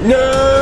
No!